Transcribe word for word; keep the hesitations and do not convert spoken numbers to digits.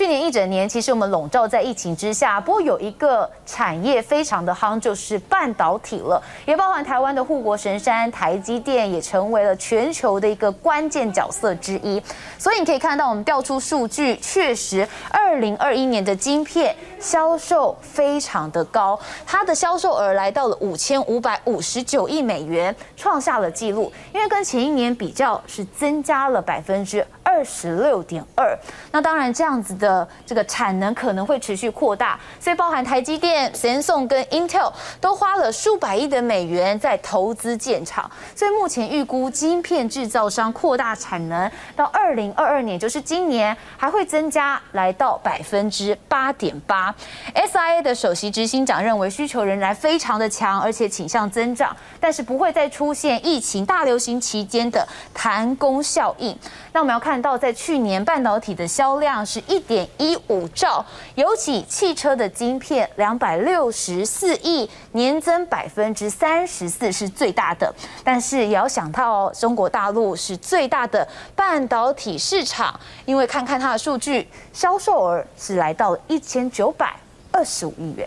去年一整年，其实我们笼罩在疫情之下。不过有一个产业非常的夯，就是半导体了，也包含台湾的护国神山台积电，也成为了全球的一个关键角色之一。所以你可以看到，我们调出数据，确实，二零二一年的晶片销售非常的高，它的销售额来到了五千五百五十九亿美元，创下了纪录。因为跟前一年比较，是增加了百分之二十六点二。那当然，这样子的这个产能可能会持续扩大，所以包含台积电、Samsung 跟 Intel 都花了数百亿的美元在投资建厂，所以目前预估晶片制造商扩大产能到二零二二年，就是今年还会增加来到百分之八点八。S I A 的首席执行长认为需求仍然非常的强，而且倾向增长，但是不会再出现疫情大流行期间的弹弓效应。那我们要看到，在去年半导体的销量是一点一五兆，尤其汽车的晶片两百六十四亿，年增百分之三十四是最大的。但是也要想到哦，中国大陆是最大的半导体市场，因为看看它的数据，销售额是来到一千九百二十五亿元。